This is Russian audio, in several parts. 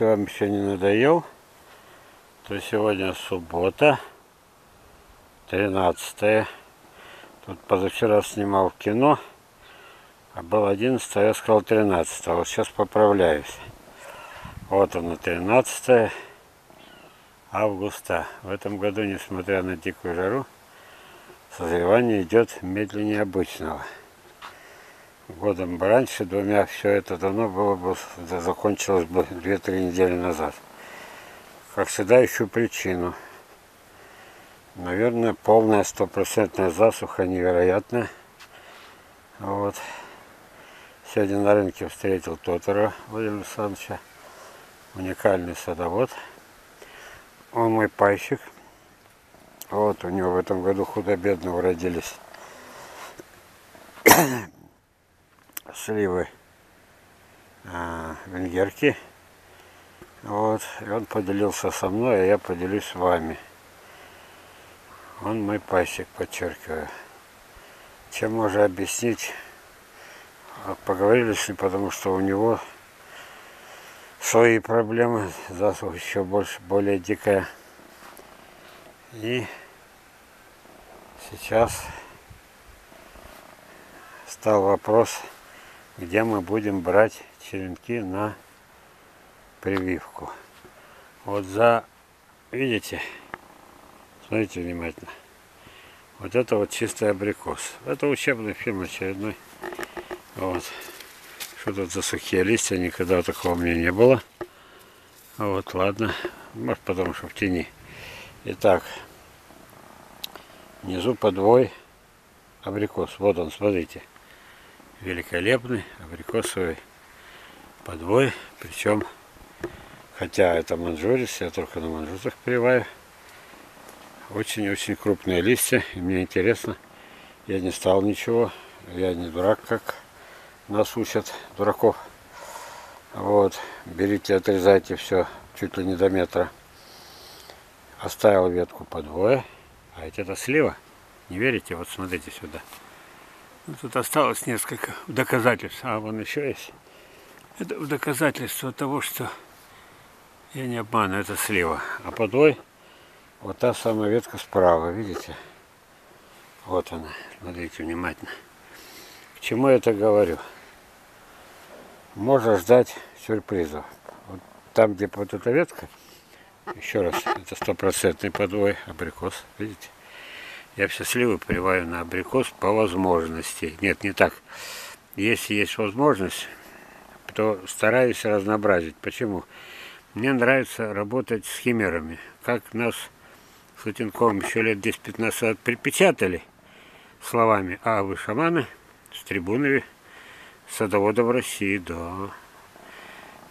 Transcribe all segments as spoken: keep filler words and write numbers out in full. Если вам еще не надоел, то сегодня суббота, тринадцатое. Тут позавчера снимал кино, а был одиннадцатое, я сказал тринадцатое. Вот сейчас поправляюсь. Вот оно, тринадцатое августа. В этом году, несмотря на дикую жару, созревание идет медленнее обычного. Годом бы раньше, двумя, все это давно было бы, закончилось бы две-три недели назад. Как всегда, ищу причину. Наверное, полная стопроцентная засуха невероятная. Вот. Сегодня на рынке встретил Тотарова Владимира Александровича, уникальный садовод. Он мой пайщик. Вот, у него в этом году худо-бедно уродились сливы э, венгерки. Вот, и он поделился со мной, а я поделюсь с вами. Он мой пайщик, подчеркиваю. Чем можно объяснить? Поговорили с ним, потому что у него свои проблемы, засуха еще больше, более дикая. И сейчас стал вопрос, где мы будем брать черенки на прививку. Вот за, видите, смотрите внимательно. Вот это вот чистый абрикос. Это учебный фильм очередной. Вот. Что тут за сухие листья? Никогда такого мне не было. Вот, ладно. Может, потому что в тени. Итак, внизу подвой абрикос. Вот он, смотрите. Великолепный абрикосовый подвой. Причем, хотя это манжурис, я только на манжурсах прививаю. Очень-очень крупные листья, и мне интересно, я не стал ничего, я не дурак, как нас учат, дураков. Вот, берите, отрезайте все, чуть ли не до метра. Оставил ветку подвое, а ведь это слива, не верите, вот смотрите сюда. Ну, тут осталось несколько доказательств, а вон еще есть. Это доказательство того, что я не обману, это слива, а подвой... Вот та самая ветка справа, видите? Вот она, смотрите внимательно. К чему я это говорю? Можно ждать сюрпризов. Вот там, где вот эта ветка, еще раз, это стопроцентный подвой, абрикос, видите? Я все сливы прививаю на абрикос по возможности. Нет, не так. Если есть возможность, то стараюсь разнообразить. Почему? Мне нравится работать с химерами. Как нас... с Лотенковым еще лет десять-пятнадцать назад припечатали словами: а вы шаманы с трибуны садоводов России, да.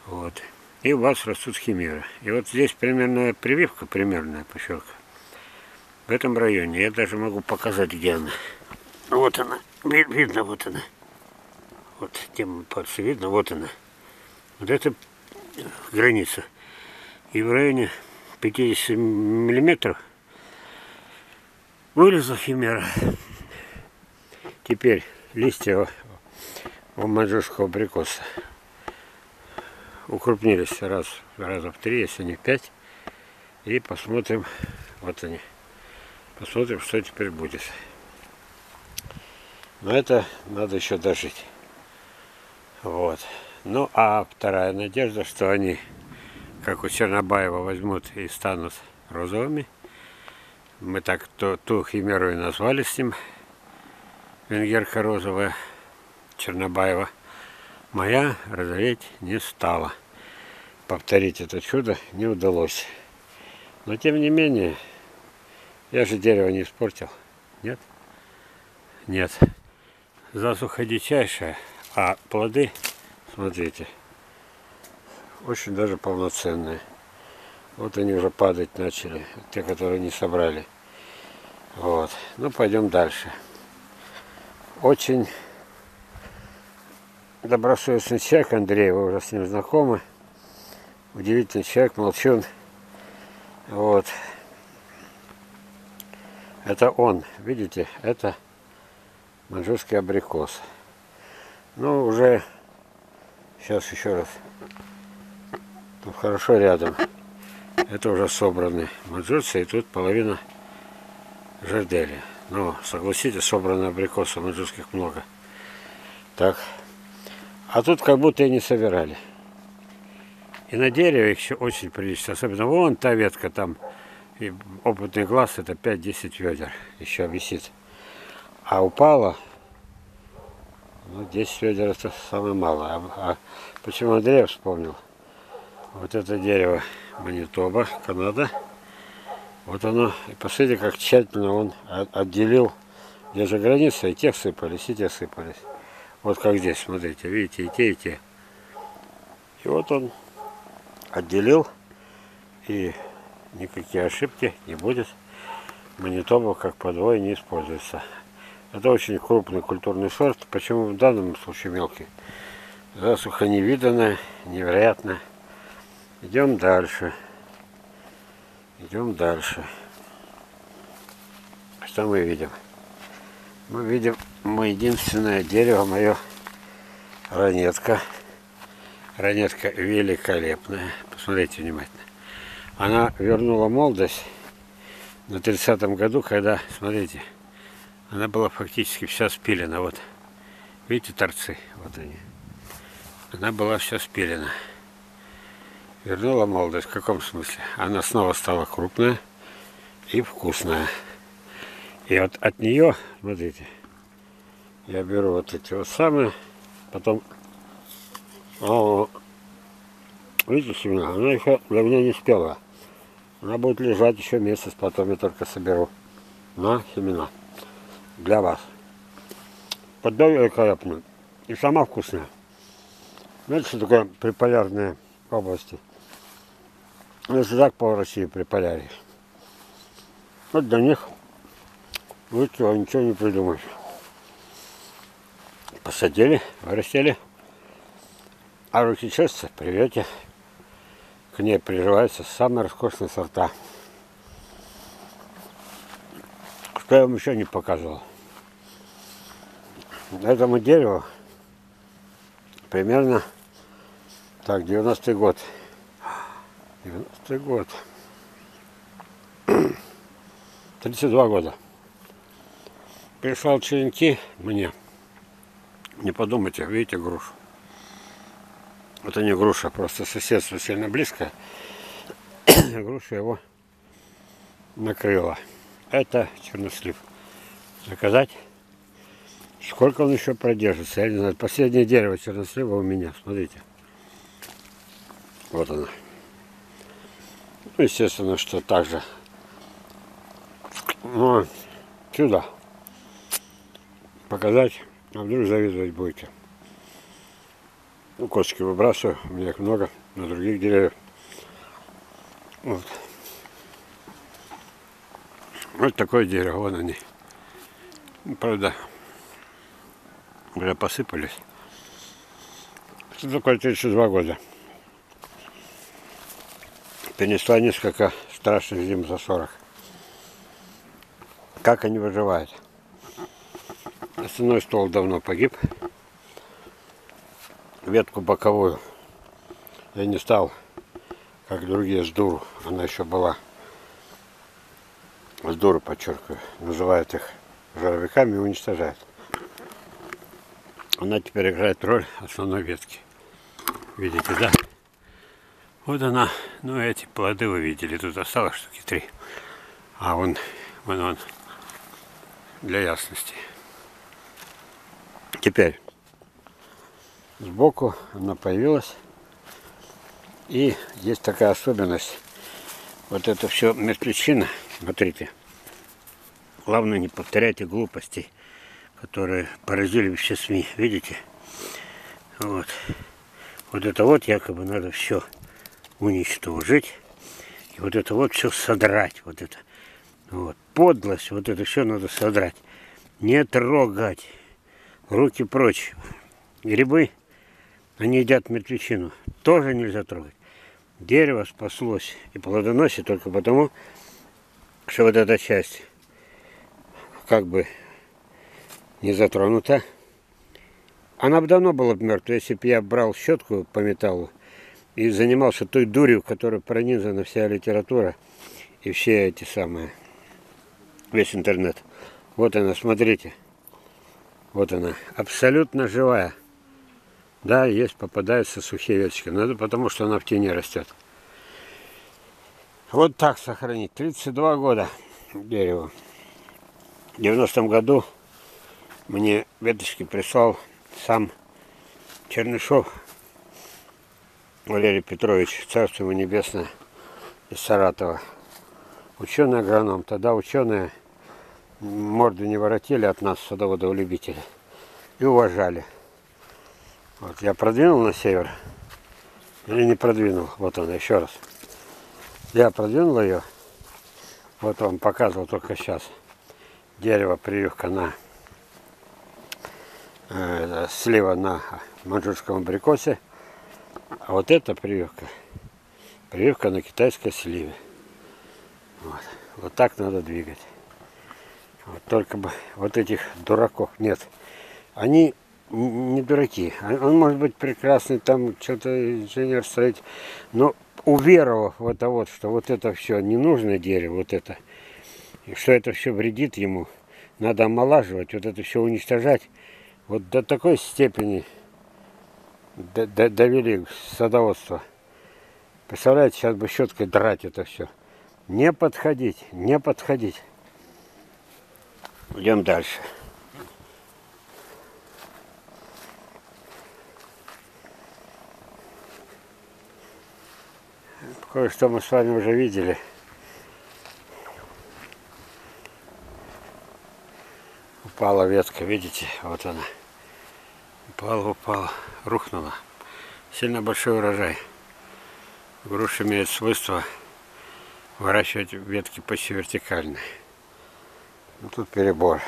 Вот. И у вас растут химеры. И вот здесь примерная прививка, примерная пощелка. В этом районе. Я даже могу показать, где она. Вот она. Видно, вот она. Вот тем пальцем видно, вот она. Вот это граница. И в районе пятидесяти миллиметров. Вылезла химера. Теперь листья у маньчжурского абрикоса укрупнились раз, раза в три, если не в пять. И посмотрим, вот они. Посмотрим, что теперь будет. Но это надо еще дожить. Вот. Ну а вторая надежда, что они, как у Чернобаева, возьмут и станут розовыми. Мы так ту, ту химеру и назвали с ним. Венгерка розовая, Чернобаева. Моя розоветь не стала. Повторить это чудо не удалось. Но тем не менее, я же дерево не испортил. Нет? Нет. Засуха дичайшая, а плоды, смотрите, очень даже полноценные. Вот они уже падать начали, те, которые не собрали. Вот. Ну, пойдем дальше. Очень добросовестный человек Андрей, вы уже с ним знакомы. Удивительный человек, молчун. Вот. Это он, видите, это маньчжурский абрикос. Ну, уже, сейчас еще раз, Тут хорошо рядом. Это уже собраны маджурцы, и тут половина жердели. Но, согласитесь, собраны абрикосы, маджурских много. Так. А тут как будто и не собирали. И на дереве их еще очень прилично. Особенно вон та ветка там. И опытный глаз — это пять-десять ведер еще висит. А упало, ну, десять ведер — это самое малое. А, а почему Андрей вспомнил? Вот это дерево Манитоба, Канада. Вот оно, и посмотрите, как тщательно он отделил, где же граница, и те сыпались, и те сыпались. Вот как здесь, смотрите, видите, и те, и те. И вот он отделил, и никакие ошибки не будет. Манитоба как подвой не используется. Это очень крупный культурный сорт. Почему в данном случае мелкий? Засуха невиданная, невероятная. Идем дальше. Идем дальше. Что мы видим? Мы видим мы единственное дерево, мое ранетка. Ранетка великолепная. Посмотрите внимательно. Она вернула молодость на тридцатом году, когда, смотрите, она была фактически вся спилена. Вот. Видите торцы? Вот они. Она была вся спилена. Вернула молодость. В каком смысле? Она снова стала крупная и вкусная. И вот от нее, смотрите, я беру вот эти вот самые, потом, о, видите, семена, она еще для меня не спела. Она будет лежать еще месяц, потом я только соберу на семена. Для вас. Поддой великолепную. И сама вкусная. Знаете, что такое приполярные области? Если так по России приполярье. Вот для них лучшего ничего не придумаешь. Посадили, вырастили. А руки чешутся, приветики. К ней приживаются самые роскошные сорта. Что я вам еще не показывал? Этому дереву примерно так, девяностый год. девяностый год. тридцать два года. Прислал черенки мне. Не подумайте, видите грушу. Это не груша, просто соседство сильно близко. Груша его накрыла. Это чернослив. Заказать. Сколько он еще продержится, я не знаю. Последнее дерево чернослива у меня, смотрите. Вот оно. Ну, естественно, что так же. Но сюда. Показать, а вдруг завидовать будете. Ну, косточки выбрасываю, у меня их много, на других деревьях. Вот. Вот такое дерево, вон они. Правда, уже посыпались. Что такое тридцать два года? Перенесла несколько страшных зим за сорок. Как они выживают? Основной ствол давно погиб. Ветку боковую я не стал, как другие, с дуру. Она еще была. С дуру, подчеркиваю, называют их жировиками и уничтожают. Она теперь играет роль основной ветки. Видите, да? Вот она. Ну, эти плоды вы видели. Тут осталось штуки три. А вон, вон, вон. Для ясности. Теперь сбоку она появилась. И есть такая особенность. Вот это все мертвечина. Смотрите, главное, не повторяйте глупостей, которые поразили все СМИ. Видите? Вот. Вот это вот якобы надо все уничтожить. И вот это вот все содрать. Вот это. Вот. Подлость. Вот это все надо содрать. Не трогать. Руки прочь. Грибы, они едят мертвечину. Тоже нельзя трогать. Дерево спаслось и плодоносит только потому, что вот эта часть как бы не затронута. Она бы давно была бы мертва, если бы я брал щетку по металлу и занимался той дурью, которой пронизана вся литература и все эти самые, весь интернет. Вот она, смотрите, вот она, абсолютно живая. Да, есть, попадаются сухие веточки, надо, потому что она в тени растет. Вот так сохранить. тридцать два года дерево. В девяностом году мне веточки прислал сам Чернышов Валерий Петрович, царство ему небесное, из Саратова. Ученый-агроном. Тогда ученые морду не воротили от нас, садоводов-любителей, и уважали. Вот я продвинул на север или не продвинул? Вот она, еще раз. Я продвинул ее, вот вам показывал только сейчас. Дерево прививка на э, слива на маньчжурском абрикосе, а вот эта прививка, прививка на китайской сливе. Вот, вот так надо двигать. Вот только бы вот этих дураков нет. Они не дураки. Он может быть прекрасный, там что-то инженер строить, но уверовав в это вот, что вот это все ненужное дерево, вот это, и что это все вредит ему, надо омолаживать, вот это все уничтожать, вот до такой степени довели садоводство. Представляете, сейчас бы щеткой драть это все. Не подходить, не подходить. Идем дальше. Кое-что мы с вами уже видели. Упала ветка, видите? Вот она. Упала, упала, рухнула. Сильно большой урожай. Груши имеют свойство выращивать ветки почти вертикальные. Ну, тут перебор.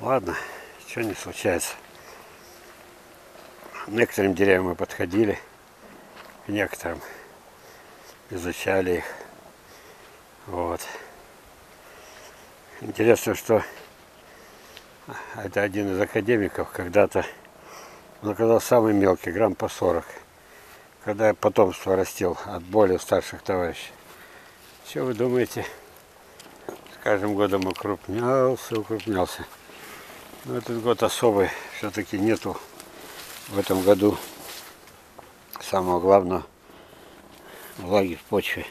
Ладно, ничего не случается. К некоторым деревьям мы подходили, к некоторым. Изучали их. Вот. Интересно, что это один из академиков когда-то, он оказался самый мелкий, грамм по сорок. Когда я потомство растил от более старших товарищей. Что вы думаете? С каждым годом укрупнялся, укрупнялся. Но этот год особый. Все-таки нету в этом году самого главного — влаги в почве.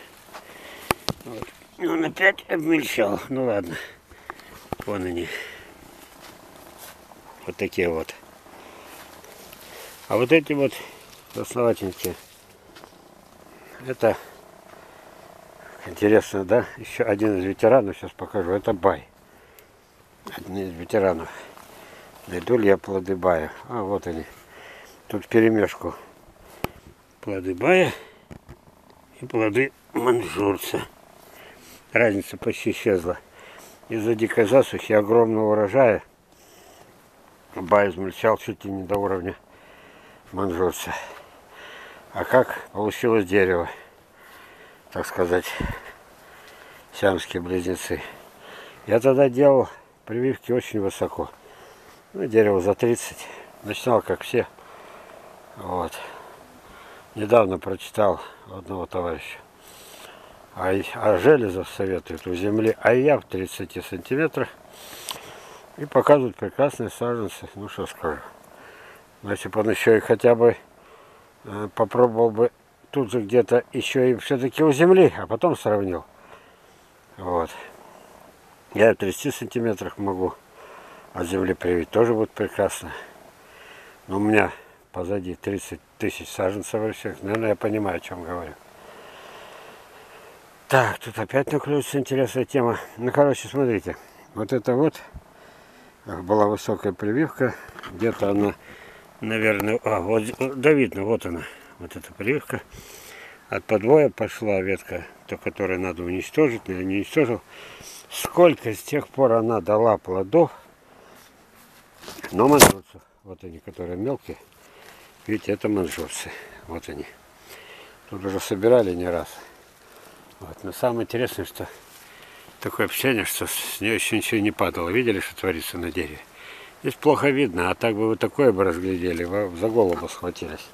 Вот. Он опять обмельчал. Ну ладно. Вон они. Вот такие вот. А вот эти вот основательники. Это интересно, да? Еще один из ветеранов, сейчас покажу. Это бай. Один из ветеранов. Найду ли я плоды бая? А вот они. Тут перемешку. Плоды бая и плоды маньчжурца. Разница почти исчезла. Из-за дикой засухи, огромного урожая, бай измельчал чуть ли не до уровня маньчжурца. А как получилось дерево, так сказать, сиамские близнецы. Я тогда делал прививки очень высоко. Ну, дерево за тридцать. Начинал, как все. Вот. Недавно прочитал одного товарища, а, а железо советует у земли, а я в тридцати сантиметрах, и показывают прекрасные саженцы. Ну что скажу, но если бы он еще и хотя бы э, попробовал бы тут же где-то еще и все-таки у земли, а потом сравнил. Вот. Я в тридцати сантиметрах могу от земли привить, тоже будет прекрасно. Но у меня позади тридцать тысяч саженцев и всех. Наверное, я понимаю, о чем говорю. Так, тут опять наклюется интересная тема. Ну, короче, смотрите. Вот это вот была высокая прививка. Где-то она, наверное... А, вот, да, видно, вот она. Вот эта прививка. От подвоя пошла ветка, ту, которую надо уничтожить. Но я не уничтожил. Сколько с тех пор она дала плодов. Но маньчжурцев. Вот они, которые мелкие. Видите, это маньчжурцы. Вот они. Тут уже собирали не раз. Вот. Но самое интересное, что такое впечатление, что с нее еще ничего не падало. Видели, что творится на дереве? Здесь плохо видно, а так бы вы такое бы разглядели, вы за голову схватились.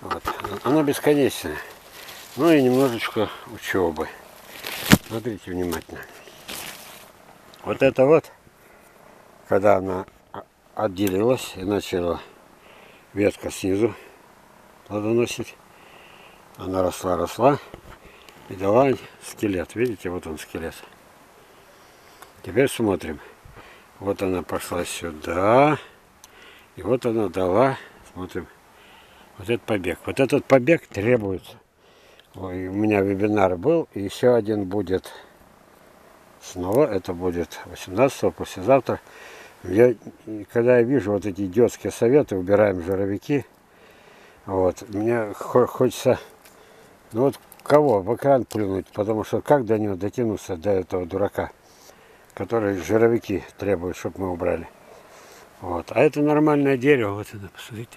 Вот. Она бесконечная. Ну и немножечко учебы. Смотрите внимательно. Вот это вот, когда она отделилась и начала ветка снизу плодоносить, она росла, росла и дала скелет. Видите, вот он скелет. Теперь смотрим. Вот она пошла сюда. И вот она дала, смотрим, вот этот побег. Вот этот побег требуется. Ой, у меня вебинар был, и еще один будет. Снова это будет восемнадцатого, послезавтра. Я, когда я вижу вот эти идиотские советы, убираем жировики, вот, мне хочется, ну вот кого, в экран плюнуть, потому что как до него дотянуться, до этого дурака, который жировики требует, чтобы мы убрали. Вот. А это нормальное дерево, вот это, посмотрите.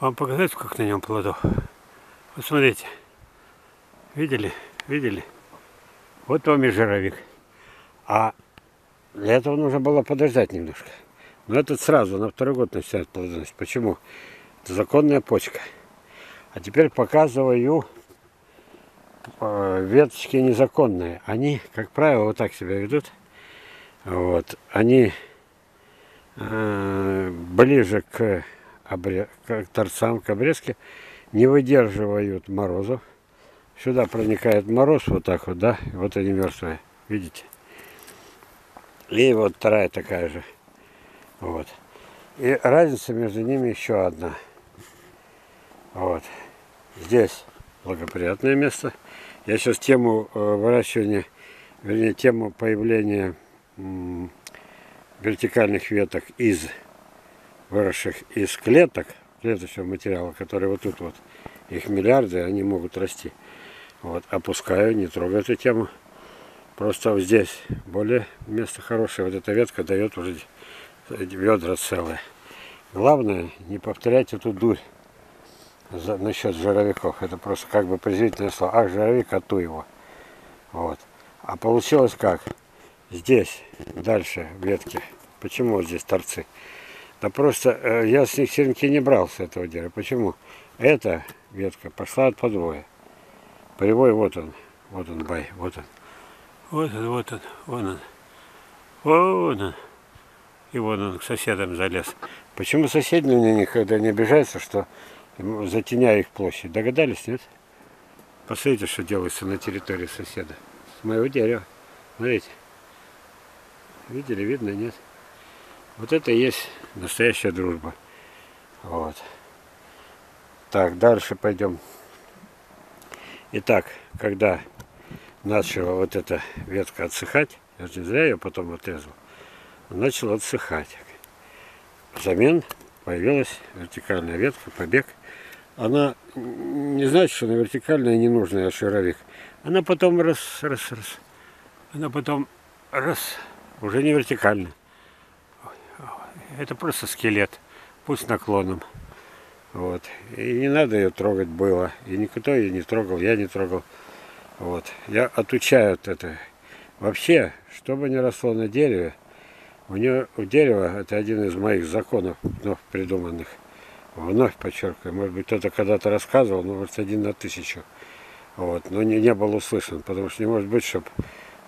Вам показать, сколько на нем плодов? Вот смотрите, видели, видели? Вот вам и жировик. А для этого нужно было подождать немножко. Но этот сразу на второй год начинает плодоносить. Почему? Это законная почка. А теперь показываю веточки незаконные. Они, как правило, вот так себя ведут. Вот. Они э, ближе к, обре... к торцам, к обрезке, не выдерживают морозов. Сюда проникает мороз, вот так вот, да? Вот они мертвые. Видите? И вот вторая такая же. Вот. И разница между ними еще одна. Вот. Здесь благоприятное место. Я сейчас тему выращивания, вернее, тему появления вертикальных веток из выросших из клеток, клеточного материала, которые вот тут вот, их миллиарды, они могут расти. Вот. Опускаю, не трогаю эту тему. Просто здесь более место хорошее. Вот эта ветка дает уже ведра целые. Главное, не повторять эту дурь за, насчет жировиков. Это просто как бы презрительное слово. Ах, жировик, а ту его. Вот. А получилось как? Здесь, дальше ветки. Почему вот здесь торцы? Да просто э, я с них черенки не брал с этого дерева. Почему? Эта ветка пошла от подвоя. Полевой вот он. Вот он, бай, вот он. Вот он, вот он, вон он, вон он, и вон он к соседам залез. Почему соседи на меня никогда не обижаются, что затеняю их площадь? Догадались, нет? Посмотрите, что делается на территории соседа. С моего дерева. Смотрите. Видели, видно, нет? Вот это и есть настоящая дружба. Вот. Так, дальше пойдем. Итак, когда начала вот эта ветка отсыхать, я же не зря ее потом отрезал, начала отсыхать. Взамен появилась вертикальная ветка, побег. Она не значит, что она вертикальная, не нужная, а шаровик. Она потом раз, раз, раз. Она потом раз, уже не вертикальная. Это просто скелет, пусть наклоном. Вот. И не надо ее трогать было. И никто ее не трогал, я не трогал. Вот. Я отучаю от этого. Вообще, что бы ни росло на дереве, у, нее, у дерева, это один из моих законов, вновь придуманных, вновь подчеркиваю, может быть, кто-то когда-то рассказывал, но может один на тысячу, вот. Но не, не был услышан, потому что не может быть, чтобы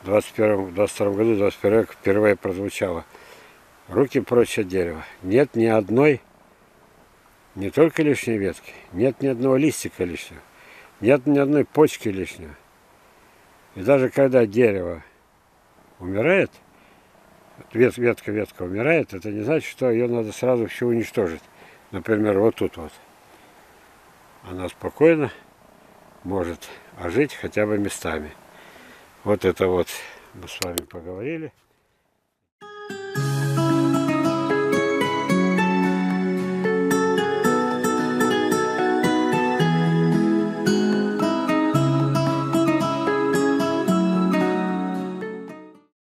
в двадцать первом, двадцать втором году, двадцать первом веке впервые прозвучало: руки прочь от дерева. Нет ни одной, не только лишней ветки, нет ни одного листика лишнего, нет ни одной почки лишнего. И даже когда дерево умирает, ветка-ветка умирает, это не значит, что ее надо сразу все уничтожить. Например, вот тут вот. Она спокойно может ожить хотя бы местами. Вот это вот мы с вами поговорили.